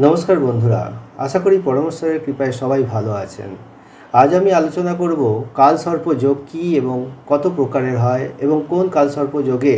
नमस्कार बंधुरा, आशा करी परमेश्वर कृपाय सबाई भालो आছেন। आज आमी आलोचना करब कालसर्प जोग की एवं कत प्रकारेर हय एवं कोन कालसर्प जोगे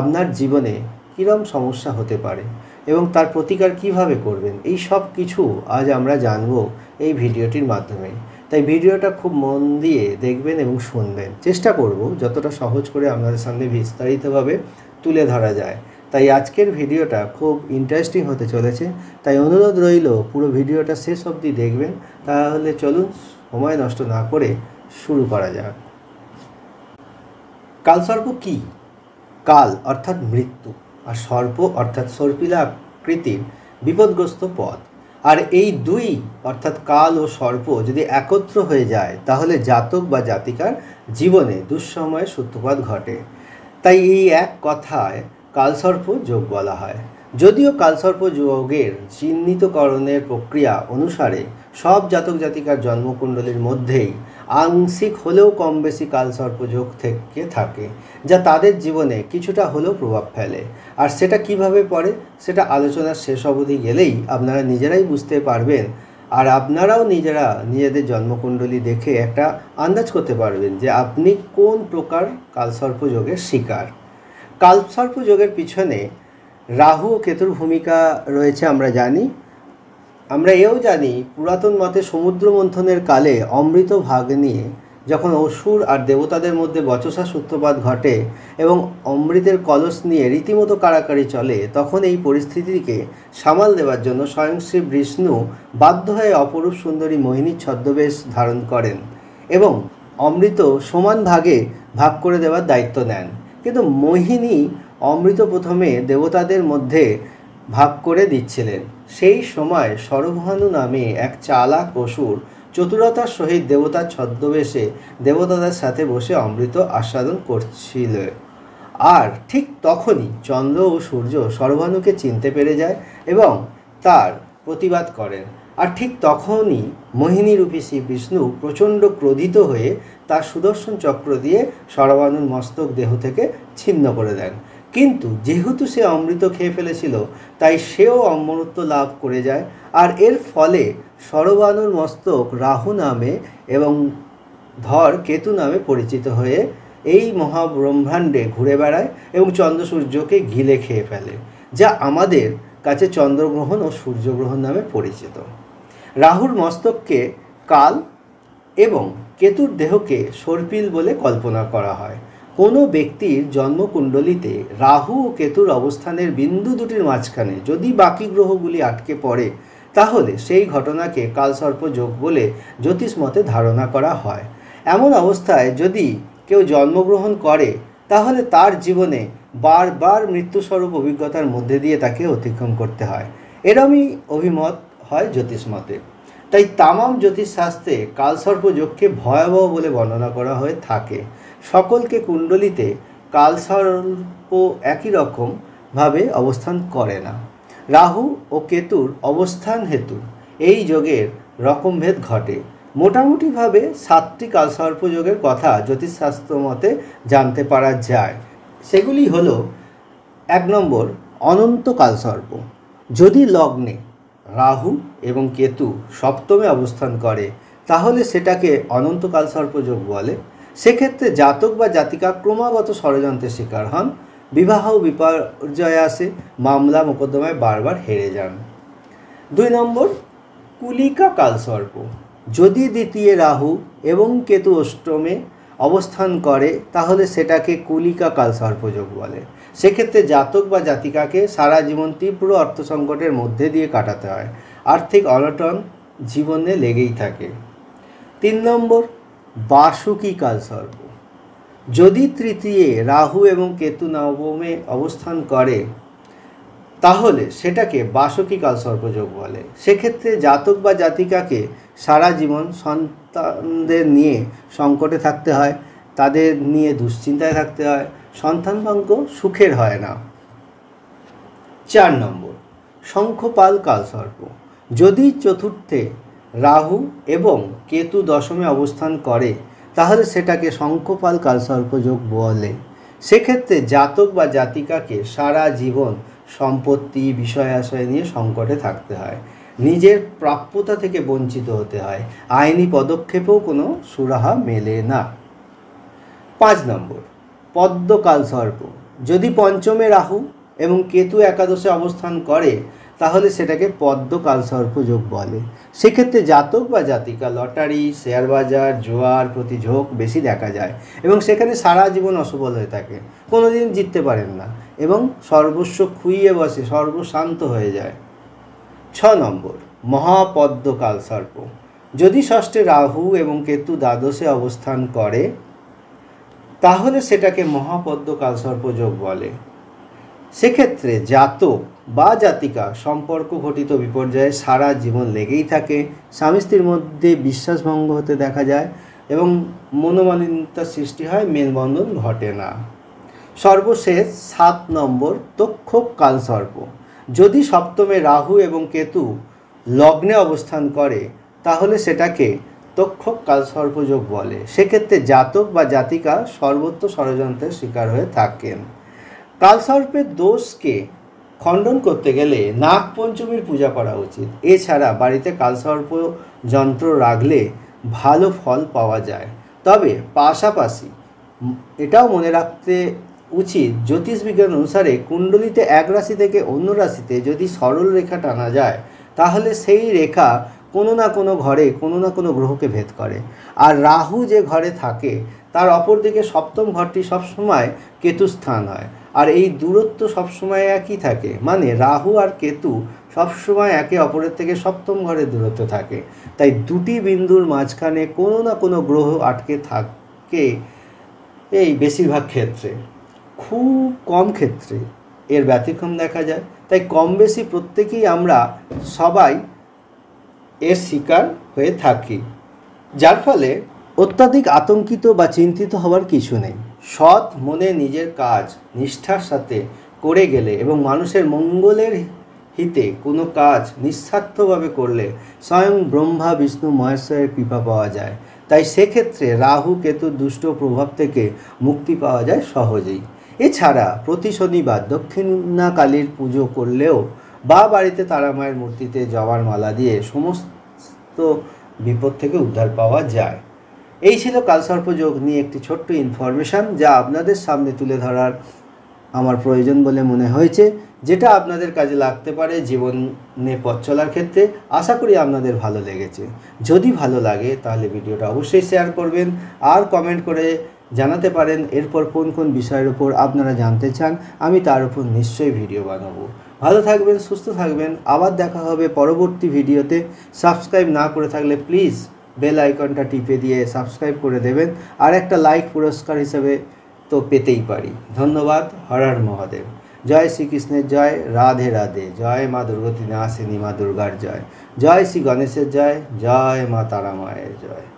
आपनार जीवने किरम समस्या होते पारे एवं तार प्रतिकार किभाबे करबेन, एई सब किछु आज आमरा जानब एई भिडियोटिर माध्यमे। ताई भिडियोटा खूब मन दिए देखबेन एवं शुनबेन। चेष्टा करब जतटा सहज करे आपनादेर सामने विस्तारितभावे तुले धरा जाय। ताई आजकेर भिडियोटा खूब इंटरेस्टिंग होते चलेछे, ताई अनुरोध रइल पुरो भिडियोटा शेष अब्दि देखबेन। ताहले चलुन समय नष्ट ना करे शुरू करा जाक। कालसर्प कि? काल अर्थात मृत्यु और सर्प अर्थात सर्पिला आकृतिर विपदग्रस्त पद। और एई दुई अर्थात काल और सर्प यदि एकत्र हो जाए ताहले जातक बा जातिकार जीवने दुःसमय सूत्रपात घटे। ताई एई एक कथाय कालसर्प जोग बला है। जदिव कालसर्प जोगेर चिन्हितकरणेर प्रक्रिया अनुसारे सब जातक जातिकार जन्मकुंडलीर मध्येई आंशिक होलेও कम बेशी कालसर्प जोग थेके थाके, जा तादेर जीवने किछुटा होलेও प्रभाव फेले। और सेटा किभाबे पड़े सेटा आलोचनार शेष अवधि गेलेई आपनारा निजेराई बुझते पारबेन। और आपनाराओ निजेरा निजेদের जन्मकुंडली देखे एकटा आंदाज करते पारबेन जे आपनि कोन प्रकार कालसर्प जोगेर शिकार। कालसर्प जोगের পিছনে রাহু ও কেতুর ভূমিকা রয়েছে আমরা জানি। আমরা এও জানি পুরাতন মতে সমুদ্র মন্থনের কালে অমৃত ভাগ নিয়ে যখন অসুর আর দেবতাদের মধ্যে বচসা সূত্রপাত ঘটে এবং অমৃতের কলস নিয়ে রীতিমতো কারাকারি চলে, তখন এই পরিস্থিতিকে সামাল দেওয়ার জন্য স্বয়ং শ্রী বিষ্ণু বাধ্য হয়ে অপরূপ সুন্দরী মোহিনীর ছদ্মবেশ ধারণ করেন এবং অমৃত সমান ভাগে ভাগ করে দেওয়ার দায়িত্ব নেন। किन्तु मोहिनी अमृत प्रथम देवतादेर मध्य भाग करे दिच्छिलेन। सेई समय सर्वभानु नामे एक चालाक असुर चतुरतार सहित देवतार छद्मवेशे देवतादेर साथे बसे अमृत आस्वादन करछिल। आर ठीक तखोनी चंद्र और सूर्य सर्वभानुके चिनते पेरे जाय एवं तार प्रतिबाद करें। और ठीक तखोनी मोहिनी रूपी श्री विष्णु प्रचंड क्रोधित हुए तार सुदर्शन चक्र दिए सर्वानुर मस्तक देह थेके छिन्न करे देन। किन्तु जेहेतु से अमृत खेये फेलेछिलो ताई सेओ अमरत्व लाभ करे जाय। और एर फले सर्वानुर मस्तक राहु नामे एवं धर केतु नामे परिचित हुए एई महाब्रह्मांडे घुरे बेड़ाय एवं चंद्र सूर्यके घिले खेये फेले, जा आमादेर काछे चंद्रग्रहण और सूर्यग्रहण नामे परिचित। राहुर मस्तक के काल एवं केतुर देह के सर्पिल बोले कल्पना करा हय। कोनो व्यक्तिर जन्मकुंडलीते राहु और केतुर अवस्थानेर बिंदु दुटिर माझखाने यदि बाकी ग्रहगुली आटके पड़े ताहले सेई घटनाके कालसर्प जोग बोले ज्योतिष मते धारणा करा हय। एमन अवस्थाय यदि केउ जन्मग्रहण करे ताहले तार जीवने बार बार मृत्युस्वरूप अभिज्ञतार मध्य दिए ताके अतिक्रम करते हैं, एरमई अभिमत है ज्योतिष मते। ताई तमाम ज्योतिष शास्त्रे कालसर्प जोग के भयावह बोले वर्णना करा हये थाके। सकल के कुंडलीते कालसर्प एक ही रकम भावे अवस्थान करे ना। राहु और केतुर अवस्थान हेतु एई जोगेर रकम भेद घटे। मोटामुटी भावे 7टी कालसर्प जोगेर कथा ज्योतिष शास्त्र मते जानते पारा जाय। सेगुली हलो एक नम्बर अनंत कालसर्प। यदि लग्ने राहु एवं केतु सप्तमे अवस्थान करे ताहले सेटाके अनंत कालसर्प जोग बोले। से क्षेत्रे जातक बा जातिका क्रमागत षड़यंत्रेर शिकार हन, विवाह विपर्यय आसे, मामला मोकद्दमाय बार बार हेरे जान। दुई नम्बर कुलिका कालसर्प। यदि द्वितीय राहु एवं केतु अष्टमे अवस्थान करे ताहले सेटाके कुलिका कालसर्प जोग बोले। से क्षेत्रे जातक बा जातिका के सारा जीवन तीव्र अर्थ संकटेर मध्य दिए काटाते हय। आर्थिक अनटन जीवने लेगेई थाके। तीन नम्बर वासुकी कालसर्प। यदि तृतीय राहु एवं केतु नवमे अवस्थान करे ताहले सेटाके वासुकी कालसर्प जोग बोले। से क्षेत्रे जातक बा जातिका के सारा जीवन सन्तानदेर निये संकटे थाकते हय, तादेर निये दुश्चिंताय थाकते हय, सन्तान भाग्य सुखेर हय ना। चार नम्बर शंखपाल कालसर्प। यदि चतुर्थे राहु एवं केतु दशमे अवस्थान करे তাহলে সেটাকে শঙ্খপাল কালসর্প যোগ বলে। সেক্ষেত্রে জাতক বা জাতিকাকে সারা জীবন সম্পত্তি বিষয় আশয় নিয়ে সংকটে থাকতে হয়, নিজের প্রাপ্যতা থেকে বঞ্চিত হতে হয়, আইনি পদক্ষেপেও কোনো সুরাহা মেলে না। 5 নম্বর পদ্ম কালসর্প। যদি পঞ্চমে রাহু এবং কেতু একাদশে অবস্থান করে তাহলে সেটাকে পদ্ম কালসর্প যোগ বলে। সেক্ষেত্রে জাতক বা জাতিকা লটারি, শেয়ার বাজার, জোয়ার প্রতি ঝোঁক বেশি দেখা যায় এবং সেখানে সারা জীবন অসফল হয়ে থাকে, কোনো দিন জিততে পারেন না এবং সর্বস্ব খুইয়ে বসে, সর্বশান্ত হয়ে যায়। 6 নম্বর মহাপদ্ম কালসর্প। যদি ষষ্ঠে রাহু এবং কেতু দ্বাদশে অবস্থান করে তাহলে সেটাকে মহাপদ্ম কালসর্প যোগ বলে। সেক্ষেত্রে জাতক বা জাতিকা সম্পর্ক ঘটিত বিপর্যয়ে সারা জীবন লেগেই থাকে, স্বামী স্ত্রীর মধ্যে বিশ্বাসভঙ্গ হতে দেখা যায় এবং মনোমালিন্যতার সৃষ্টি হয়, মেলবন্ধন ঘটে না। সর্বশেষ 7 নম্বর তক্ষক কালসর্প। যদি সপ্তমে রাহু এবং কেতু লগ্নে অবস্থান করে তাহলে সেটাকে তক্ষক কালসর্প যোগ বলে। সেক্ষেত্রে জাতক বা জাতিকা সর্বত্র ষড়যন্ত্রের শিকার হয়ে থাকেন। কালসর্পের দোষকে খণ্ডন করতে গেলে নাগপঞ্চমীর পূজা করা উচিত। এছাড়া বাড়িতে কালসর্প যন্ত্র রাখলে ভালো ফল পাওয়া যায়। তবে পাশাপাশি এটাও মনে রাখতে উচিত, জ্যোতিষবিজ্ঞান অনুসারে কুণ্ডলিতে এক রাশি থেকে অন্য রাশিতে যদি সরল রেখা টানা যায় তাহলে সেই রেখা কোনো না কোনো ঘরে কোনো না কোনো গ্রহকে ভেদ করে। আর রাহু যে ঘরে থাকে তার অপরদিকে সপ্তম ঘরটি সবসময় কেতু স্থান হয়, আর এই দূরত্ব সবসময় একই থাকে, মানে রাহু আর কেতু সবসময় একে অপরের থেকে সপ্তম ঘরে দূরত্ব থাকে। তাই দুটি বিন্দুর মাঝখানে কোনো না কোনো গ্রহ আটকে থাকে। এই বেশিরভাগ ক্ষেত্রে, খুব কম ক্ষেত্রে এর ব্যতিক্রম দেখা যায়। তাই কম বেশি প্রত্যেকেই আমরা সবাই এর শিকার হয়ে থাকি, যার ফলে অত্যাধিক আতঙ্কিত বা চিন্তিত হওয়ার কিছু নেই। সৎ মনে নিজের কাজ নিষ্ঠার সাথে করে গেলে এবং মানুষের মঙ্গলের হিতে কোনো কাজ নিঃস্বার্থভাবে করলে স্বয়ং ব্রহ্মা বিষ্ণু মহেশ্বরের কৃপা পাওয়া যায়। তাই সেক্ষেত্রে রাহু কেতুর দুষ্ট প্রভাব থেকে মুক্তি পাওয়া যায় সহজেই। এছাড়া প্রতি শনিবার দক্ষিণাকালীর পুজো করলেও বা বাড়িতে তারা মায়ের মূর্তিতে জবার মালা দিয়ে সমস্ত বিপদ থেকে উদ্ধার পাওয়া যায়। এই ছিল কালসর্প যোগ নিয়ে একটি ছোট্ট ইনফরমেশান, যা আপনাদের সামনে তুলে ধরার আমার প্রয়োজন বলে মনে হয়েছে, যেটা আপনাদের কাজে লাগতে পারে জীবনে পথ চলার ক্ষেত্রে। আশা করি আপনাদের ভালো লেগেছে। যদি ভালো লাগে তাহলে ভিডিওটা অবশ্যই শেয়ার করবেন আর কমেন্ট করে জানাতে পারেন এরপর কোন কোন বিষয়ের উপর আপনারা জানতে চান। আমি তার উপর নিশ্চয়ই ভিডিও বানাবো। ভালো থাকবেন, সুস্থ থাকবেন। আবার দেখা হবে পরবর্তী ভিডিওতে। সাবস্ক্রাইব না করে থাকলে প্লিজ বেল আইকনটা টিপে দিয়ে সাবস্ক্রাইব করে দেবেন, আর একটা লাইক পুরস্কার হিসেবে তো পেতেই পারি। ধন্যবাদ। হর হর মহাদেব। জয় শ্রীকৃষ্ণের জয়, রাধে রাধে। জয় মা দুর্গতি নাসিনী মা দুর্গার জয়, জয় শ্রী গণেশের জয়, জয় মা তারা মায়ের জয়।